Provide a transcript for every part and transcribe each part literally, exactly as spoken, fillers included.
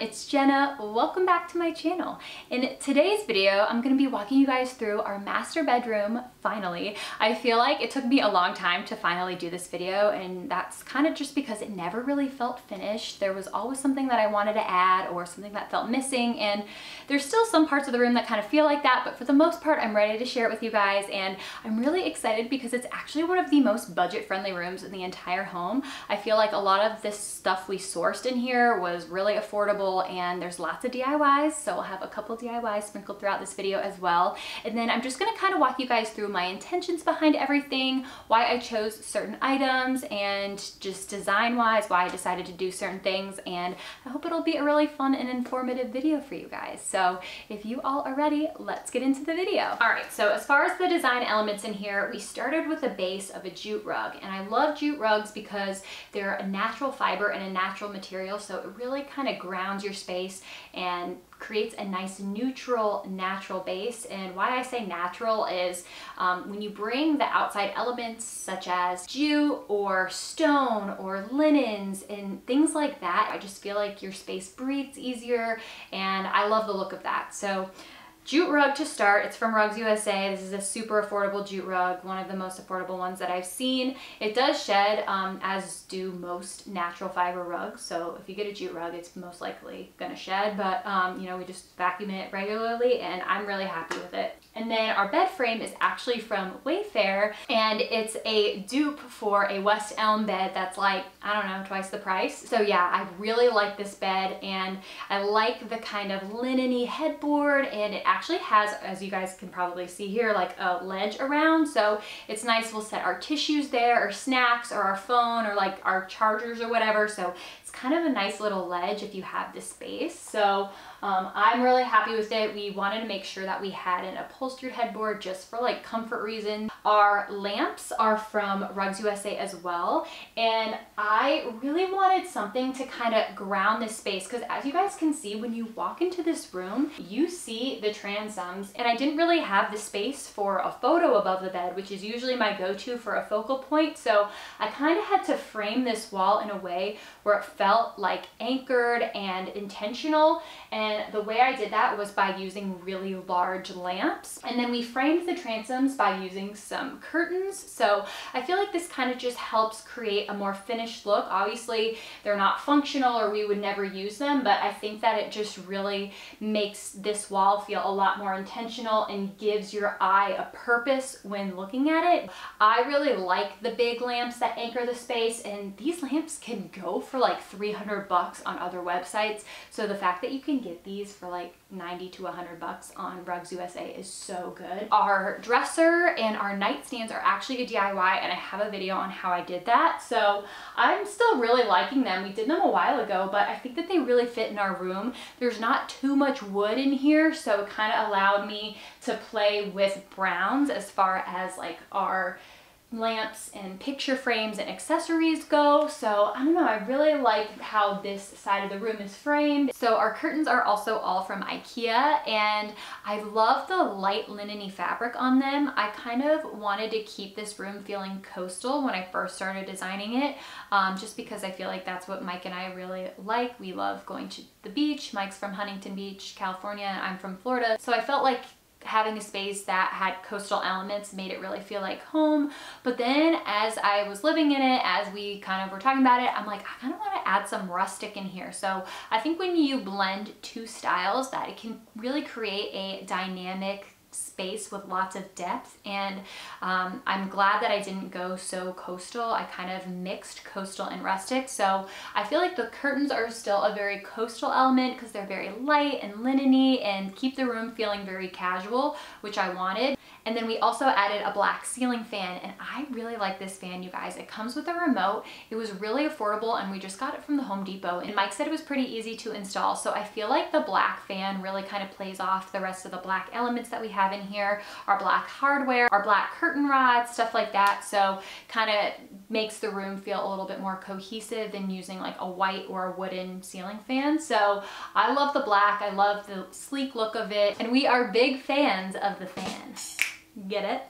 It's Jenna. Welcome back to my channel. In today's video, I'm going to be walking you guys through our master bedroom, finally. I feel like it took me a long time to finally do this video, and that's kind of just because it never really felt finished. There was always something that I wanted to add or something that felt missing, and there's still some parts of the room that kind of feel like that, but for the most part, I'm ready to share it with you guys, and I'm really excited because it's actually one of the most budget-friendly rooms in the entire home. I feel like a lot of this stuff we sourced in here was really affordable, and there's lots of D I Ys, so we'll have a couple D I Ys sprinkled throughout this video as well. And then I'm just going to kind of walk you guys through my intentions behind everything, why I chose certain items, and just design-wise why I decided to do certain things, and I hope it'll be a really fun and informative video for you guys. So if you all are ready, let's get into the video. Alright, so as far as the design elements in here, we started with a base of a jute rug, and I love jute rugs because they're a natural fiber and a natural material, so it really kind of grounds your space and creates a nice neutral natural base. And why I say natural is um, when you bring the outside elements such as jute or stone or linens and things like that, I just feel like your space breathes easier, and I love the look of that. So jute rug to start. It's from Rugs U S A. This is a super affordable jute rug, one of the most affordable ones that I've seen. It does shed, um, as do most natural fiber rugs. So if you get a jute rug, it's most likely gonna shed, but um, you know, we just vacuum it regularly, and I'm really happy with it. And then our bed frame is actually from Wayfair, and it's a dupe for a West Elm bed that's like, I don't know, twice the price. So yeah, I really like this bed, and I like the kind of linen-y headboard, and it actually has, as you guys can probably see here, like a ledge around, so it's nice. We'll set our tissues there, or snacks, or our phone, or like our chargers or whatever, so it's kind of a nice little ledge if you have the space. So um, I'm really happy with it. We wanted to make sure that we had an upholstery headboard just for like comfort reasons. Our lamps are from Rugs U S A as well, and I really wanted something to kind of ground this space, because as you guys can see, when you walk into this room, you see the transoms, and I didn't really have the space for a photo above the bed, which is usually my go-to for a focal point. So I kind of had to frame this wall in a way where it felt like anchored and intentional, and the way I did that was by using really large lamps. And then we framed the transoms by using some curtains. So I feel like this kind of just helps create a more finished look. Obviously, they're not functional, or we would never use them, but I think that it just really makes this wall feel a lot more intentional and gives your eye a purpose when looking at it. I really like the big lamps that anchor the space, and these lamps can go for like three hundred bucks on other websites. So the fact that you can get these for like ninety to a hundred bucks on Rugs U S A is so good. Our dresser and our nightstands are actually a D I Y, and I have a video on how I did that. So I'm still really liking them. We did them a while ago, but I think that they really fit in our room. There's not too much wood in here, so it kind of allowed me to play with browns as far as like our lamps and picture frames and accessories go. So I don't know, I really like how this side of the room is framed. So our curtains are also all from IKEA, and I love the light linen-y fabric on them. I kind of wanted to keep this room feeling coastal when I first started designing it, um, just because I feel like that's what Mike and I really like. We love going to the beach. Mike's from Huntington Beach, California, and I'm from Florida, so I felt like having a space that had coastal elements made it really feel like home. But then as I was living in it, as we kind of were talking about it, I'm like, I kind of want to add some rustic in here. So I think when you blend two styles, that it can really create a dynamic space with lots of depth. And um, I'm glad that I didn't go so coastal. I kind of mixed coastal and rustic, so I feel like the curtains are still a very coastal element because they're very light and linen-y and keep the room feeling very casual, which I wanted. And then we also added a black ceiling fan, and I really like this fan, you guys. It comes with a remote. It was really affordable, and we just got it from the Home Depot, and Mike said it was pretty easy to install. So I feel like the black fan really kind of plays off the rest of the black elements that we have in here, our black hardware, our black curtain rods, stuff like that. So kind of makes the room feel a little bit more cohesive than using like a white or a wooden ceiling fan. So I love the black, I love the sleek look of it, and we are big fans of the fan. Get it?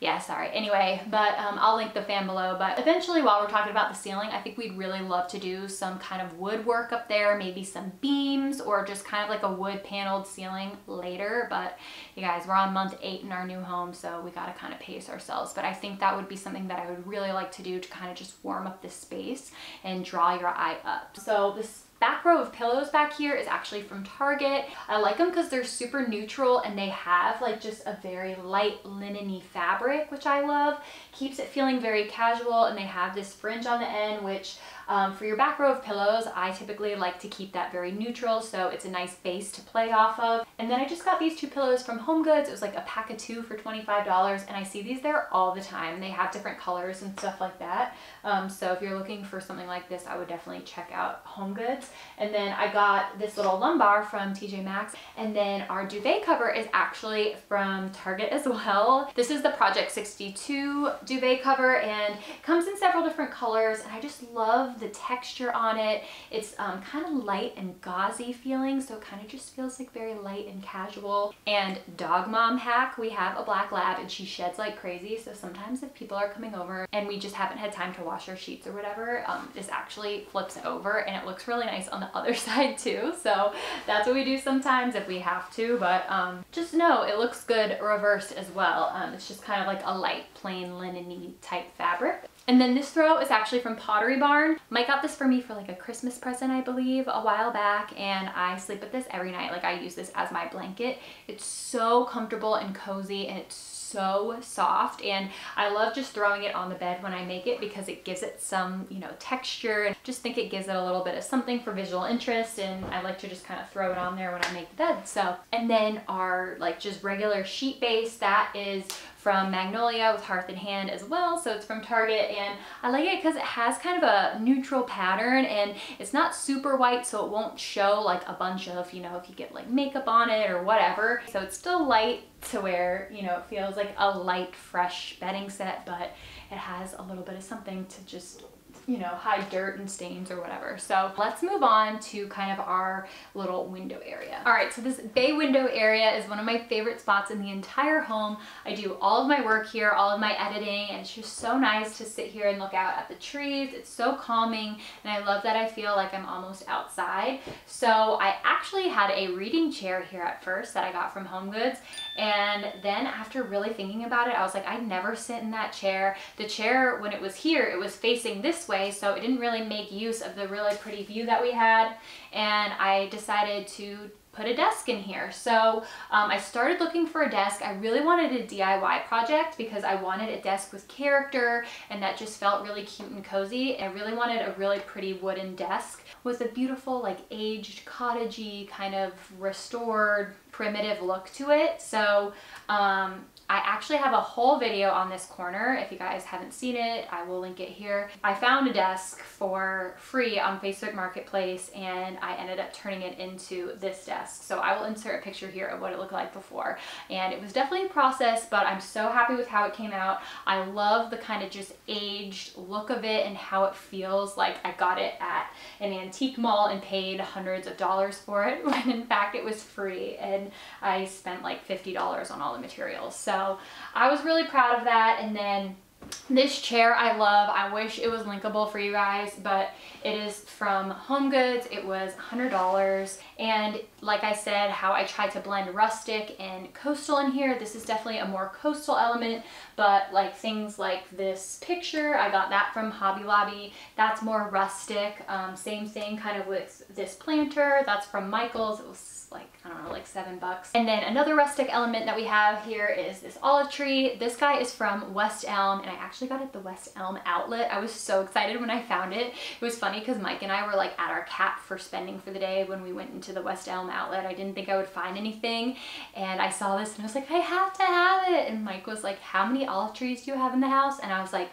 Yeah, sorry. Anyway, but um, I'll link the fan below. But eventually, while we're talking about the ceiling, I think we'd really love to do some kind of woodwork up there, maybe some beams or just kind of like a wood paneled ceiling later. But you guys, we're on month eight in our new home, so we got to kind of pace ourselves. But I think that would be something that I would really like to do to kind of just warm up this space and draw your eye up. So this back row of pillows back here is actually from Target. I like them because they're super neutral and they have like just a very light linen-y fabric, which I love. Keeps it feeling very casual, and they have this fringe on the end, which um, for your back row of pillows, I typically like to keep that very neutral, so it's a nice base to play off of. And then I just got these two pillows from Home Goods. It was like a pack of two for twenty-five dollars, and I see these there all the time. They have different colors and stuff like that. Um, so if you're looking for something like this, I would definitely check out Home Goods. And then I got this little lumbar from T J Maxx, and then our duvet cover is actually from Target as well. This is the Project sixty-two duvet cover, and it comes in several different colors, and I just love the texture on it. It's um, kind of light and gauzy feeling, so it kind of just feels like very light and casual. And dog mom hack, we have a black lab and she sheds like crazy, so sometimes if people are coming over and we just haven't had time to wash our sheets or whatever, um, this actually flips over and it looks really nice on the other side too. So that's what we do sometimes if we have to, but um, just know it looks good reversed as well. Um, it's just kind of like a light, plain linen-y type fabric. And then this throw is actually from Pottery Barn. Mike got this for me for like a Christmas present, I believe, a while back, and I sleep with this every night. Like I use this as my blanket. It's so comfortable and cozy, and it's so soft, and I love just throwing it on the bed when I make it because it gives it some, you know, texture, and just think it gives it a little bit of something for visual interest, and I like to just kind of throw it on there when I make the bed. So, and then our like just regular sheet base, that is from Magnolia with Hearth and Hand as well. So it's from Target, and I like it because it has kind of a neutral pattern, and it's not super white, so it won't show like a bunch of, you know, if you get like makeup on it or whatever. So it's still light to where, you know, it feels like a light, fresh bedding set, but it has a little bit of something to just, you know, hide dirt and stains or whatever. So let's move on to kind of our little window area. All right, so this bay window area is one of my favorite spots in the entire home. I do all of my work here, all of my editing, and it's just so nice to sit here and look out at the trees. It's so calming, and I love that I feel like I'm almost outside. So I actually had a reading chair here at first that I got from Home Goods, and then after really thinking about it, I was like, I'd never sit in that chair. The chair, when it was here, it was facing this way, so it didn't really make use of the really pretty view that we had, and I decided to put a desk in here. So um, I started looking for a desk. I really wanted a D I Y project because I wanted a desk with character, and that just felt really cute and cozy. I really wanted a really pretty wooden desk with a beautiful like aged cottagey kind of restored primitive look to it. So um, I actually have a whole video on this corner. If you guys haven't seen it, I will link it here. I found a desk for free on Facebook Marketplace, and I ended up turning it into this desk. So I will insert a picture here of what it looked like before. And it was definitely a process, but I'm so happy with how it came out. I love the kind of just aged look of it and how it feels like I got it at an antique mall and paid hundreds of dollars for it when in fact it was free, and I spent like fifty dollars on all the materials. So So I was really proud of that. And then this chair I love. I wish it was linkable for you guys, but it is from Home Goods. It was one hundred dollars. And like I said, how I tried to blend rustic and coastal in here, this is definitely a more coastal element, but like things like this picture, I got that from Hobby Lobby. That's more rustic. Um, same thing kind of with this planter. That's from Michaels. It was like, I don't know, like seven bucks. And then another rustic element that we have here is this olive tree. This guy is from West Elm, and I actually got it at the West Elm outlet. I was so excited when I found it. It was funny because Mike and I were like at our cap for spending for the day when we went into the West Elm outlet. I didn't think I would find anything, and I saw this and I was like, I have to have it. And Mike was like, how many olive trees do you have in the house? And I was like,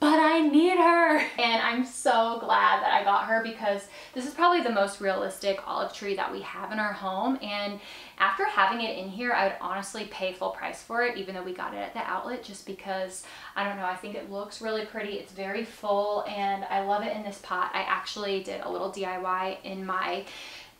but I need her. And I'm so glad that I got her because this is probably the most realistic olive tree that we have in our home. And after having it in here, I would honestly pay full price for it, even though we got it at the outlet, just because, I don't know, I think it looks really pretty. It's very full and I love it in this pot. I actually did a little D I Y in my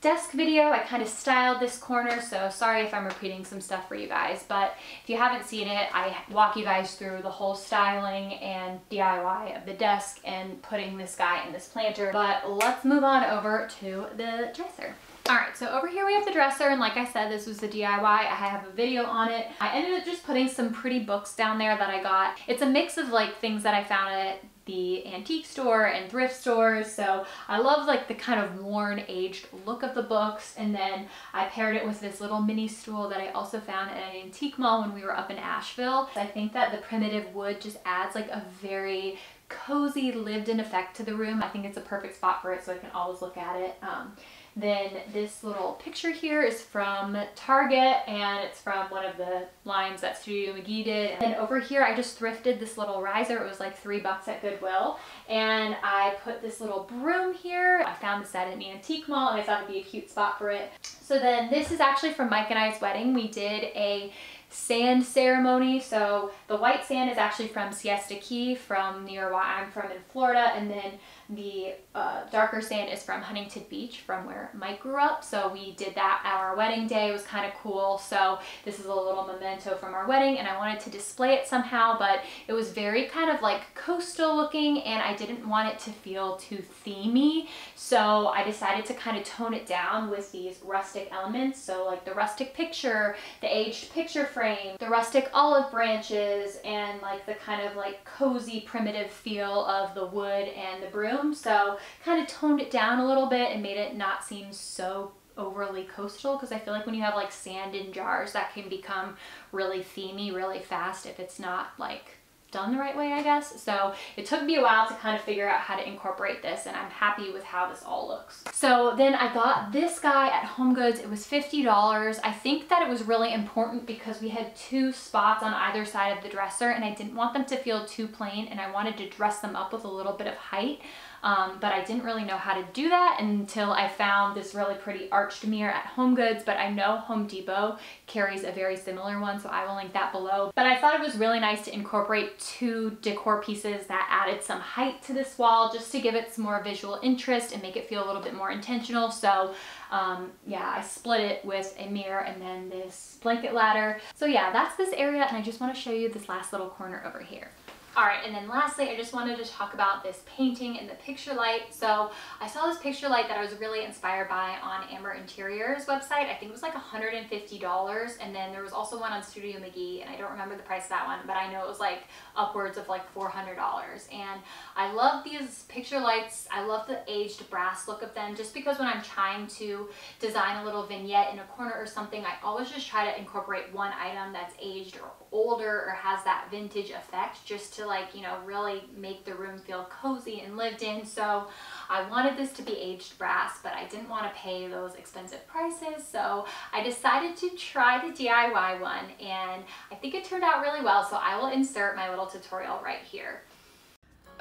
desk video. I kind of styled this corner, so sorry if I'm repeating some stuff for you guys, but if you haven't seen it, I walk you guys through the whole styling and D I Y of the desk and putting this guy in this planter. But let's move on over to the dresser. All right, so over here we have the dresser, and like I said, this was the D I Y. I have a video on it. I ended up just putting some pretty books down there that I got. It's a mix of like things that I found at the antique store and thrift stores, so I love like the kind of worn, aged look of the books. And then I paired it with this little mini stool that I also found at an antique mall when we were up in Asheville. I think that the primitive wood just adds like a very cozy, lived-in effect to the room. I think it's a perfect spot for it, so I can always look at it. Um, then this little picture here is from Target, and it's from one of the lines that Studio McGee did. And then over here I just thrifted this little riser. It was like three bucks at Goodwill, and I put this little broom here. I found this at an antique mall and I thought it'd be a cute spot for it. So then this is actually from Mike and I's wedding. We did a sand ceremony. So the white sand is actually from Siesta Key, from near where I'm from in Florida, and then the uh, darker sand is from Huntington Beach, from where Mike grew up. So we did that at our wedding day. It was kind of cool. So this is a little memento from our wedding, and I wanted to display it somehow, but it was very kind of like coastal looking and I didn't want it to feel too themey. So I decided to kind of tone it down with these rustic elements. So like the rustic picture, the aged picture frame, the rustic olive branches, and like the kind of like cozy primitive feel of the wood and the broom. So kind of toned it down a little bit and made it not seem so overly coastal, because I feel like when you have like sand in jars, that can become really themey really fast if it's not like done the right way, I guess. So it took me a while to kind of figure out how to incorporate this, and I'm happy with how this all looks. So then I got this guy at Home Goods. It was fifty dollars. I think that it was really important because we had two spots on either side of the dresser and I didn't want them to feel too plain, and I wanted to dress them up with a little bit of height. Um, but I didn't really know how to do that until I found this really pretty arched mirror at Home Goods, but I know Home Depot carries a very similar one, so I will link that below. But I thought it was really nice to incorporate two decor pieces that added some height to this wall, just to give it some more visual interest and make it feel a little bit more intentional. So um, yeah, I split it with a mirror and then this blanket ladder. So yeah, that's this area, and I just want to show you this last little corner over here. All right, and then lastly, I just wanted to talk about this painting and the picture light. So I saw this picture light that I was really inspired by on Amber Interiors website. I think it was like one hundred fifty dollars. And then there was also one on Studio McGee, and I don't remember the price of that one, but I know it was like upwards of like four hundred dollars. And I love these picture lights. I love the aged brass look of them, just because when I'm trying to design a little vignette in a corner or something, I always just try to incorporate one item that's aged or older or has that vintage effect, just to To like, you know, really make the room feel cozy and lived in. So I wanted this to be aged brass, but I didn't want to pay those expensive prices, so I decided to try the D I Y one, and I think it turned out really well, so I will insert my little tutorial right here.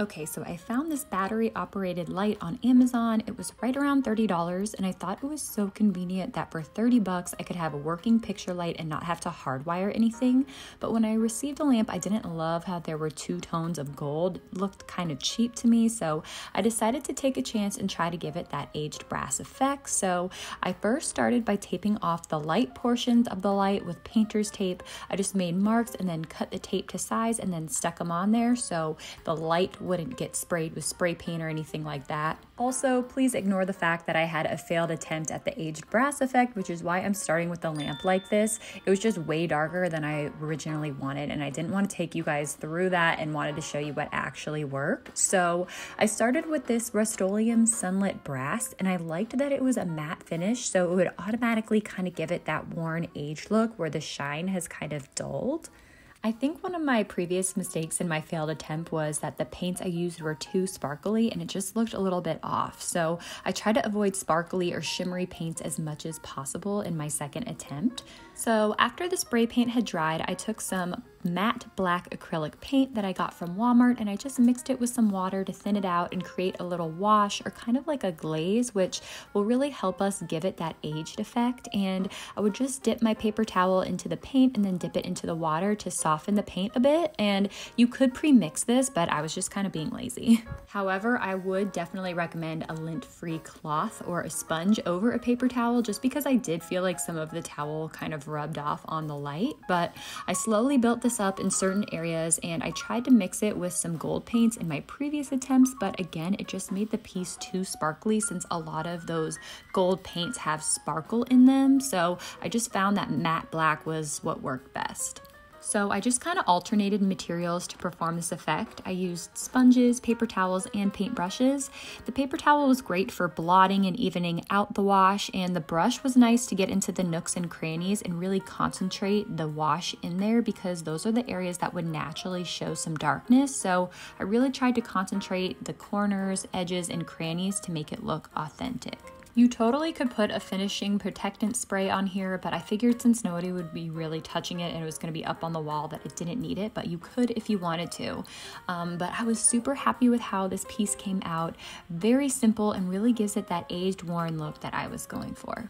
Okay, so I found this battery operated light on Amazon. It was right around thirty dollars, and I thought it was so convenient that for thirty bucks I could have a working picture light and not have to hardwire anything. But when I received the lamp, I didn't love how there were two tones of gold. It looked kind of cheap to me, so I decided to take a chance and try to give it that aged brass effect. So I first started by taping off the light portions of the light with painter's tape. I just made marks and then cut the tape to size and then stuck them on there so the light wouldn't get sprayed with spray paint or anything like that. Also, please ignore the fact that I had a failed attempt at the aged brass effect, which is why I'm starting with the lamp like this. It was just way darker than I originally wanted, and I didn't want to take you guys through that and wanted to show you what actually worked. So I started with this Rust-Oleum sunlit brass, and I liked that it was a matte finish, so it would automatically kind of give it that worn, aged look where the shine has kind of dulled. I think one of my previous mistakes in my failed attempt was that the paints I used were too sparkly and it just looked a little bit off. So I try to avoid sparkly or shimmery paints as much as possible in my second attempt. So after the spray paint had dried, I took some matte black acrylic paint that I got from Walmart, and I just mixed it with some water to thin it out and create a little wash or kind of like a glaze, which will really help us give it that aged effect. And I would just dip my paper towel into the paint and then dip it into the water to soften the paint a bit. And you could pre-mix this, but I was just kind of being lazy. However, I would definitely recommend a lint-free cloth or a sponge over a paper towel, just because I did feel like some of the towel kind of rubbed off on the light. But I slowly built this up in certain areas, and I tried to mix it with some gold paints in my previous attempts, but again, it just made the piece too sparkly since a lot of those gold paints have sparkle in them. So I just found that matte black was what worked best. So I just kind of alternated materials to perform this effect. I used sponges, paper towels, and paint brushes. The paper towel was great for blotting and evening out the wash, and the brush was nice to get into the nooks and crannies and really concentrate the wash in there, because those are the areas that would naturally show some darkness. So I really tried to concentrate the corners, edges, and crannies to make it look authentic. You totally could put a finishing protectant spray on here, but I figured since nobody would be really touching it and it was going to be up on the wall that it didn't need it, but you could if you wanted to. Um, but I was super happy with how this piece came out. Very simple and really gives it that aged, worn look that I was going for.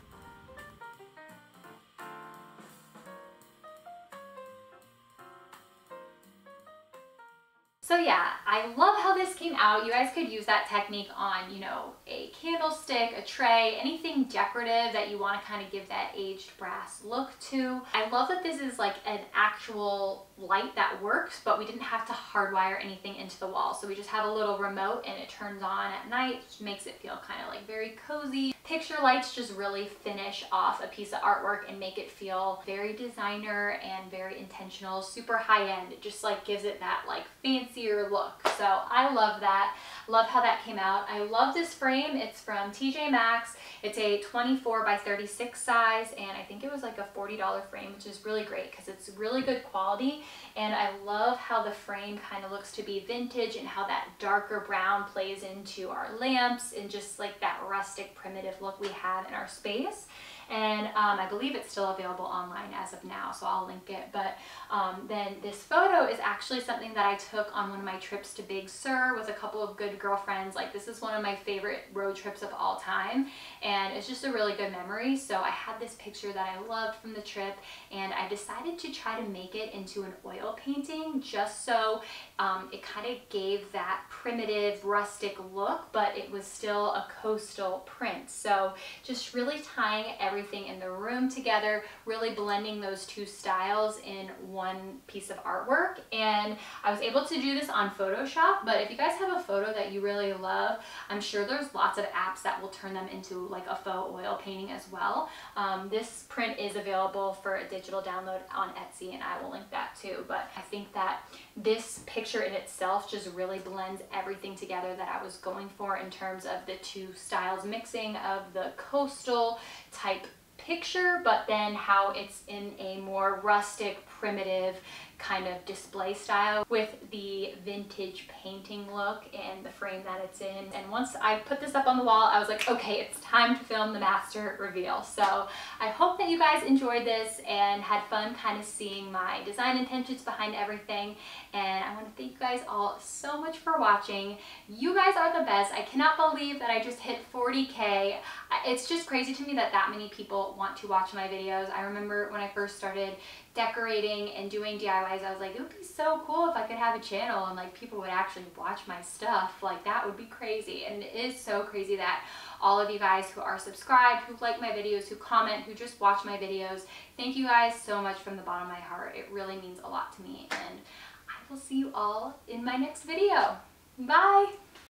So yeah, I love how this came out. You guys could use that technique on, you know, a candlestick, a tray, anything decorative that you want to kind of give that aged brass look to. I love that this is like an actual light that works, but we didn't have to hardwire anything into the wall. So we just have a little remote and it turns on at night, which makes it feel kind of like very cozy. Picture lights just really finish off a piece of artwork and make it feel very designer and very intentional, super high-end. It just like gives it that like fancier look. So I love that. Love how that came out. I love this frame. It's from T J Maxx. It's a twenty-four by thirty-six size, and I think it was like a forty dollar frame, which is really great because it's really good quality. And I love how the frame kind of looks to be vintage and how that darker brown plays into our lamps and just like that rustic primitive look we have in our space. And um, I believe it's still available online as of now, so I'll link it. But um, then this photo is actually something that I took on one of my trips to Big Sur with a couple of good girlfriends. Like, this is one of my favorite road trips of all time, and it's just a really good memory. So I had this picture that I loved from the trip, and I decided to try to make it into an oil painting just so um, it kind of gave that primitive, rustic look, but it was still a coastal print. So just really tying everything everything in the room together, really blending those two styles in one piece of artwork. And I was able to do this on Photoshop, but if you guys have a photo that you really love, I'm sure there's lots of apps that will turn them into like a faux oil painting as well. Um, this print is available for a digital download on Etsy, and I will link that too. But I think that this picture in itself just really blends everything together that I was going for in terms of the two styles mixing of the coastal type picture, but then how it's in a more rustic, primitive kind of display style with the vintage painting look and the frame that it's in. And once I put this up on the wall, I was like, okay, it's time to film the master reveal. So I hope that you guys enjoyed this and had fun kind of seeing my design intentions behind everything. And I want to thank you guys all so much for watching. You guys are the best. I cannot believe that I just hit forty K. It's just crazy to me that that many people want to watch my videos. I remember when I first started decorating and doing D I Ys, I was like, it would be so cool if I could have a channel and like people would actually watch my stuff. Like, that would be crazy. And it is so crazy that all of you guys who are subscribed, who like my videos, who comment, who just watch my videos, thank you guys so much from the bottom of my heart. It really means a lot to me, and I will see you all in my next video. Bye!